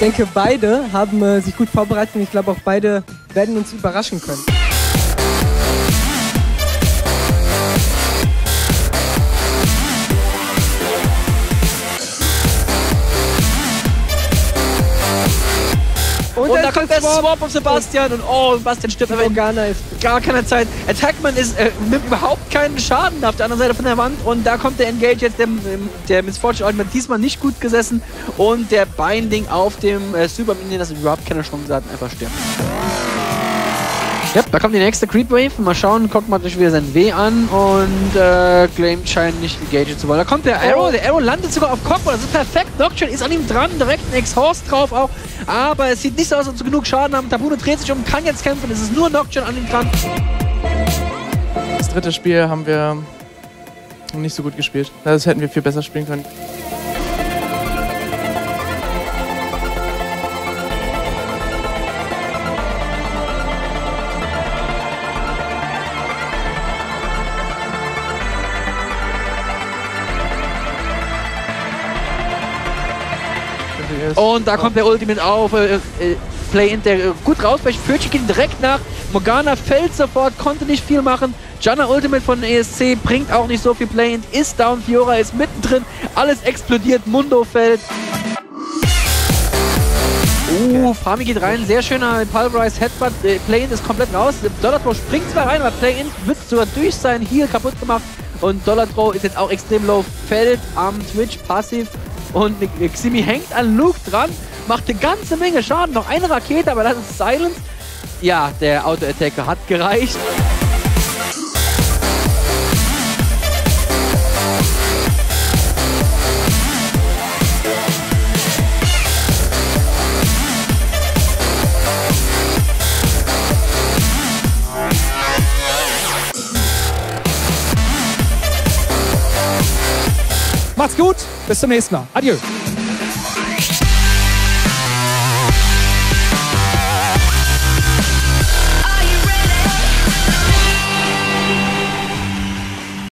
denke, beide haben sich gut vorbereitet und ich glaube, auch beide werden uns überraschen können. Und da kommt der Swap von Sebastian und oh, Sebastian stirbt, aber Morgana ist gar keine Zeit. Attackman nimmt überhaupt keinen Schaden auf der anderen Seite von der Wand und da kommt der Engage jetzt, der Miss Fortune Ultimate diesmal nicht gut gesessen und der Binding auf dem Superminion, das überhaupt keine Chance hat, einfach stirbt. Ja, da kommt die nächste Creep-Wave. Mal schauen, Kog'Maw hat sich wieder sein W an und Claim scheint nicht engagiert zu wollen. Da kommt der Arrow, der Arrow landet sogar auf Kog'Maw, das ist perfekt. Nocturne ist an ihm dran, direkt ein Exhaust drauf auch. Aber es sieht nicht so aus, als ob sie genug Schaden haben. Tabune dreht sich um, kann jetzt kämpfen, es ist nur Nocturne an ihm dran. Das dritte Spiel haben wir nicht so gut gespielt. Das hätten wir viel besser spielen können. Und da kommt der Ultimate auf, Play-In, der gut raus, weil Fürchig geht direkt nach, Morgana fällt sofort, konnte nicht viel machen, Janna Ultimate von ESC bringt auch nicht so viel, Play-In ist down, Fiora ist mittendrin, alles explodiert, Mundo fällt. Fami geht rein, sehr schöner Pulverized Headbutt, Play-In ist komplett raus, Dollar-Tro springt zwar rein, aber Play-In wird sogar durch sein, hier kaputt gemacht und Dollar-Tro ist jetzt auch extrem low, fällt am Twitch passiv. Und Ximi hängt an Luke dran, macht eine ganze Menge Schaden, noch eine Rakete, aber das ist Silence. Ja, der Auto-Attacker hat gereicht. Macht's gut, bis zum nächsten Mal. Adieu.